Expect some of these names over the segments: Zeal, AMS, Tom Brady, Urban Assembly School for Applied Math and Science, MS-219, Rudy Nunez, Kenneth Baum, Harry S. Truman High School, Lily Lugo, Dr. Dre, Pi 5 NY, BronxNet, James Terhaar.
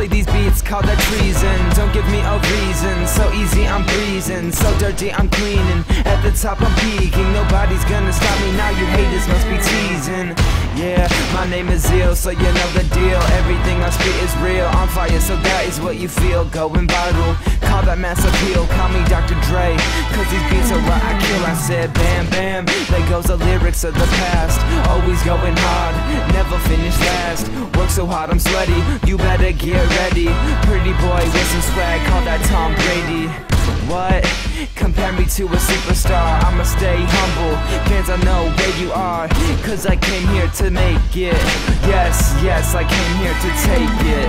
slay these beats, call that treason. Don't give me a reason, so easy I'm breezing, so dirty I'm cleaning. At the top I'm peaking, nobody's gonna stop me. Now you haters must be teasing. Yeah, my name is Zeal, so you know the deal. Everything I spit is real, on fire, so that is what you feel. Going viral, call that mass appeal. Call me Dr. Dre, cause these beats are what I kill. I said bam bam, there goes the lyrics of the past. Always going hard, never finish last. Work so hard I'm sweaty, you better get ready. Pretty boy with some swag, call that Tom Brady. What? Compare me to a superstar, I'ma stay humble. Fans, I know where you are, cause I came here to make it. Yes, yes, I came here to take it.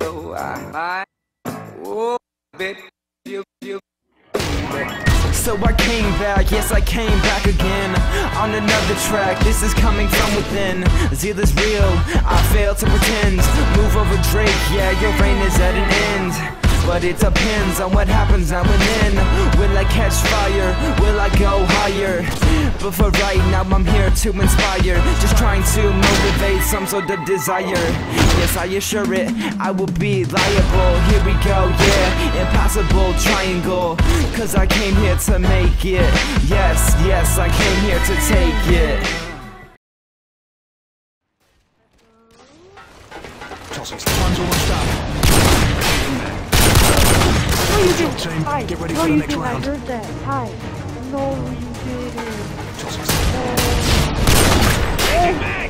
Oh, oh, bitch, you. So I came back, yes I came back again, on another track. This is coming from within. Zeal is real, I fail to pretend. Move over Drake, yeah, your reign is at an end. But it depends on what happens now and then. Will I catch fire? Will I go higher? But for right now I'm here to inspire, just trying to motivate some sort of desire. Yes, I assure it, I will be liable. Here we go, yeah, impossible triangle, cause I came here to make it. Yes, yes, I came here to take it. Toss him tons of stuff. Team, hi. Get ready for the next round. I heard that. Hi. No, you didn't.